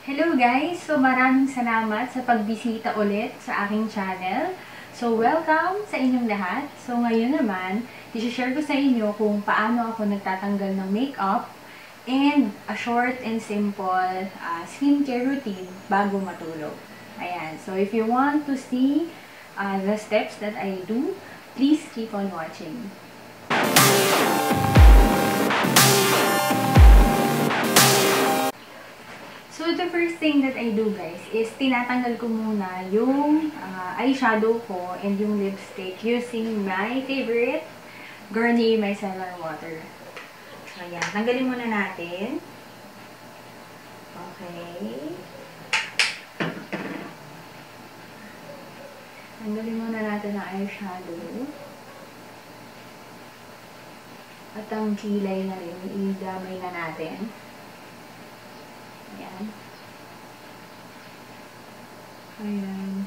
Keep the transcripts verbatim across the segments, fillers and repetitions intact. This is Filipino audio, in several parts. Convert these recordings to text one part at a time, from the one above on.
Hello guys! So maraming salamat sa pagbisita ulit sa aking channel. So welcome sa inyong lahat. So ngayon naman, i-share ko sa inyo kung paano ako nagtatanggal ng makeup and a short and simple uh, skincare routine bago matulog. Ayan. So if you want to see uh, the steps that I do, please keep on watching. So the first thing that I do guys is tinatanggal ko muna yung uh, eyeshadow ko and yung lipstick using my favorite Garnier Micellar Water. So ayan, tanggalin muna natin. Okay. Tanggalin muna natin ang eyeshadow. At ang kilay na rin, idamay na natin. Ayan. Ayan.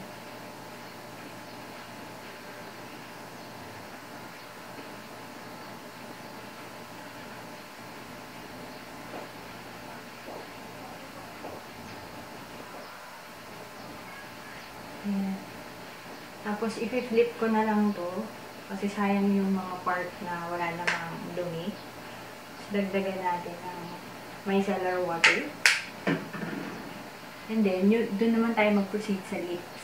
Ayan. Tapos, i-flip ko na lang to kasi sayang yung mga part na wala namang dumi. Dagdagan natin ng micellar water. And then, yun, dun naman tayo mag-proceed sa lips.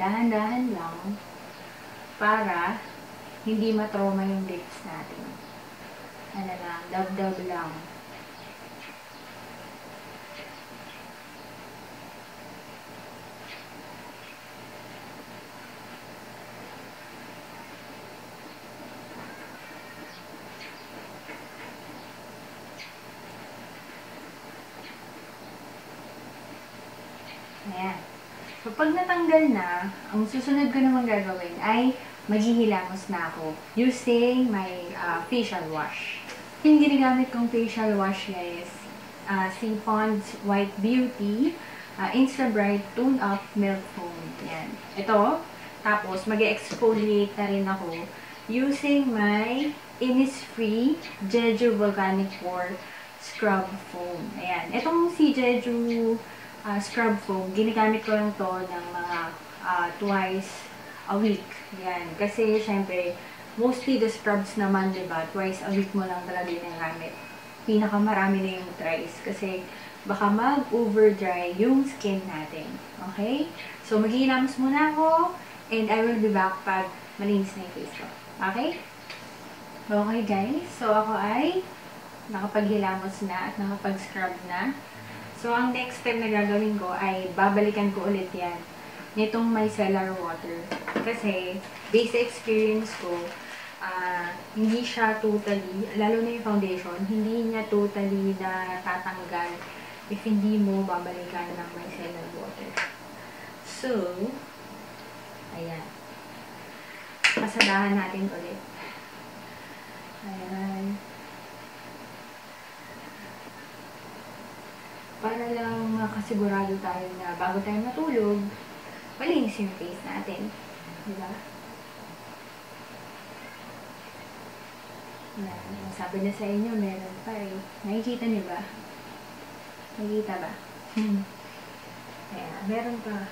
Dahan-dahan lang para hindi matrauma yung lips natin. Ano lang, dab-dab lang. Ayan. So, pag natanggal na, ang susunod ko naman gagawin ay maghihilamos na ako using my uh, facial wash. Yung ginagamit kong facial wash guys, uh, si Pond's White Beauty uh, Instabrite Tune-Up Milk Foam. Ayan. Ito. Tapos, mag-exfoliate na rin ako using my Innisfree Jeju Volcanic pore Scrub Foam. Ayan. Itong si Jeju Uh, scrub foam. Ginagamit ko lang to ng mga uh, twice a week. Yan. Kasi, syempre, mostly the scrubs naman, diba? Twice a week mo lang talaga ginagamit. Pinakamarami na yung tries. Kasi, baka mag-overdry yung skin natin. Okay? So, maghihilamos muna ako and I will be back pag malinis na yung face ko. Okay? Okay, guys. So, ako ay nakapaghilamos na at nakapag-scrub na. So, ang next step na gagawin ko ay babalikan ko ulit yan nitong micellar water. Kasi, based sa experience ko, uh, hindi siya totally, lalo na yung foundation, hindi niya totally na tatanggal if hindi mo babalikan ng micellar water. So, ayan. Pasadahan natin ulit. Ayan. Para lang makasigurado tayo na bago tayo matulog, malinis yung face natin. Diba? Yan. Sabi na sa inyo, meron pa eh. Nakikita niyo ba? Nakikita ba? Hmm. Ayan, meron pa.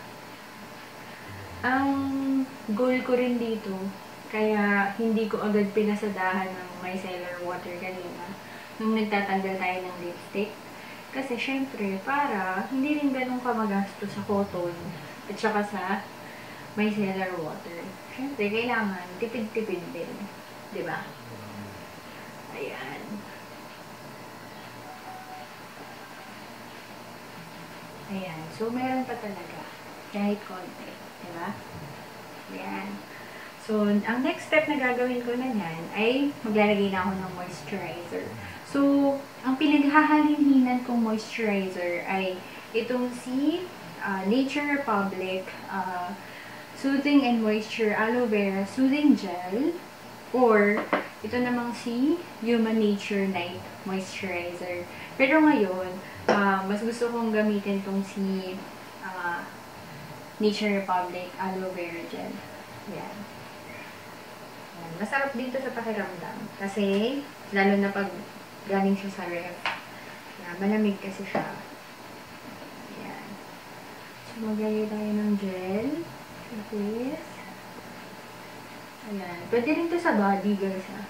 Ang goal ko rin dito, kaya hindi ko agad pinasadahan ng micellar water kanina nung nagtatanggal tayo ng lipstick. Kasi, syempre, para hindi rin ganun ka magasto sa cotton at saka sa micellar water. Syempre, kailangan tipid-tipid din. Diba? Ayan. Ayan. So, meron pa talaga. Kahit konti. Diba? Ayan. So, ang next step na gagawin ko na yan ay maglalagay na ako ng moisturizer. So, ang pinaghahalinhinan kong moisturizer ay itong si uh, Nature Republic uh, Soothing and Moisture Aloe Vera Soothing Gel or ito namang si Human Nature Night Moisturizer. Pero ngayon, uh, mas gusto kong gamitin itong si uh, Nature Republic Aloe Vera Gel. Yan. Yan. Masarap dito sa pakiramdam. Kasi, lalo na pag galing siya sa ref, na malamig kasi siya. Yan. So, maglagay tayo ng gel. Okay. Ayan. Pwede rin to sa body, guys, ha.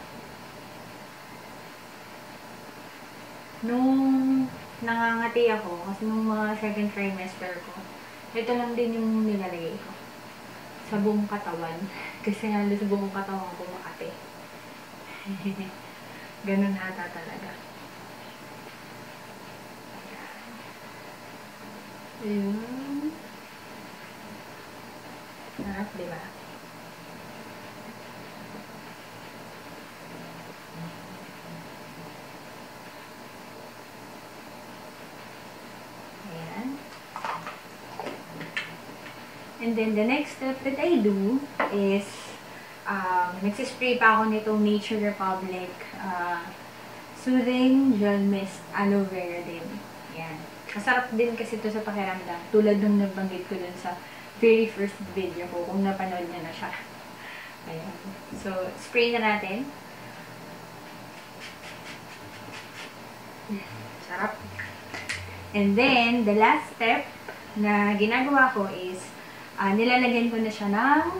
Nung nangangati ako, kasi nung mga second trimester ko, ito lang din yung nilalagay ko. Sa buong katawan. Kasi halos sa buong katawan ko makati. Ganun hata talaga. Ayan. Sarap, diba? And then, the next step that I do is, um, nagsispray pa ako nitong Nature Republic uh, Soothing Gel Mist Aloe Vera din. Yan. Masarap din kasi ito sa pakiramdam. Tulad nung nabanggit ko dun sa very first video ko, kung napanood niya na siya. Ayan. So, spray na natin. Sarap. And then, the last step na ginagawa ko is, Uh, nilalagyan ko na siya ng,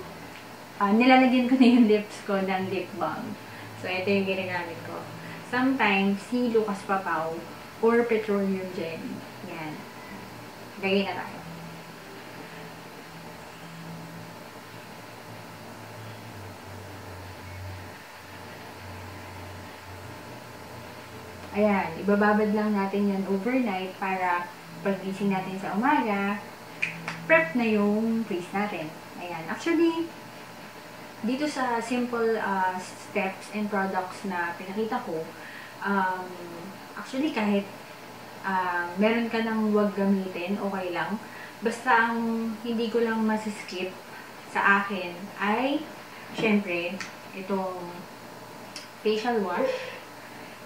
uh, nilalagyan ko na yung lips ko ng lip balm. So, ito yung ginagamit ko. Sometimes, si Lucas Papaw or Petroleum Gel. Yan. Lagay na tayo. Ayan. Ibababad lang natin yan overnight para paggising natin sa umaga, prep na yung face natin. Ayan. Actually, dito sa simple uh, steps and products na pinakita ko, um, actually kahit uh, meron ka nang huwag gamitin, okay lang. Basta ang hindi ko lang masiskip sa akin ay, syempre, itong facial wash,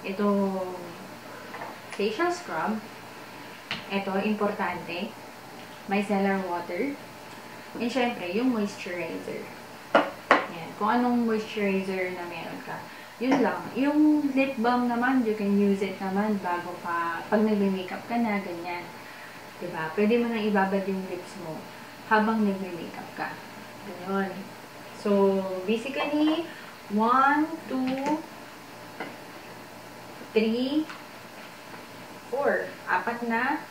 itong facial scrub, ito, importante, micellar water, and syempre, yung moisturizer. Ayan. Kung anong moisturizer na meron ka, yun lang. Yung lip balm naman, you can use it naman bago pa, pag nag-makeup ka na, ganyan. Diba? Pwede mo nang ibabad yung lips mo habang nag-makeup ka. Ganyan. So, basically, one, two, three, four. Apat na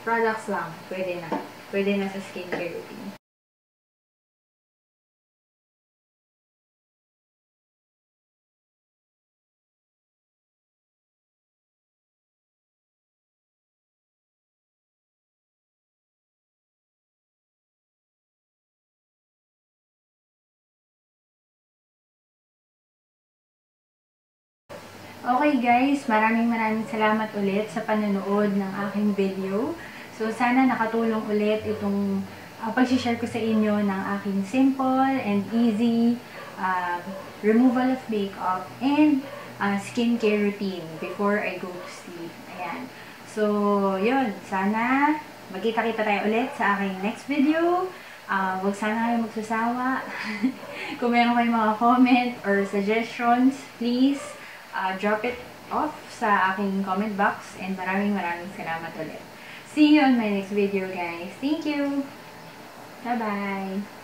products lang. Pwede na. Pwede na sa skincare routine. Okay guys, maraming maraming salamat ulit sa panonood ng aking video. So sana nakatulong ulit itong uh, pag-share ko sa inyo ng aking simple and easy uh, removal of makeup and uh, skincare routine before I go to sleep. Ayan. So yun, sana magkita-kita tayo ulit sa aking next video. Uh, huwag sana kayo magsasawa. Kung meron kayong mga comment or suggestions, please Uh, drop it off sa aking comment box, and maraming maraming salamat ulit. See you on my next video, guys. Thank you! Bye-bye!